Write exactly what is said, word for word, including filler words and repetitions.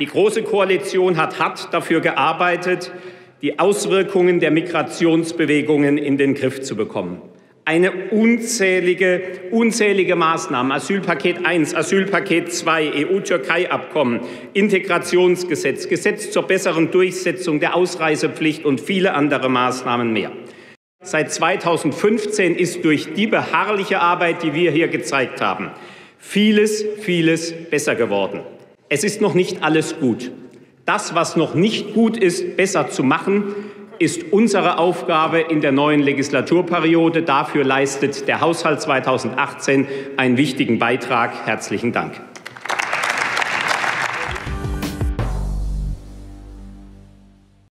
Die Große Koalition hat hart dafür gearbeitet, die Auswirkungen der Migrationsbewegungen in den Griff zu bekommen. Eine unzählige, unzählige Maßnahmen, Asylpaket eins, Asylpaket zwei, E U-Türkei-Abkommen, Integrationsgesetz, Gesetz zur besseren Durchsetzung der Ausreisepflicht und viele andere Maßnahmen mehr. Seit zweitausendfünfzehn ist durch die beharrliche Arbeit, die wir hier gezeigt haben, vieles, vieles besser geworden. Es ist noch nicht alles gut. Das, was noch nicht gut ist, besser zu machen, ist unsere Aufgabe in der neuen Legislaturperiode. Dafür leistet der Haushalt zweitausendachtzehn einen wichtigen Beitrag. Herzlichen Dank.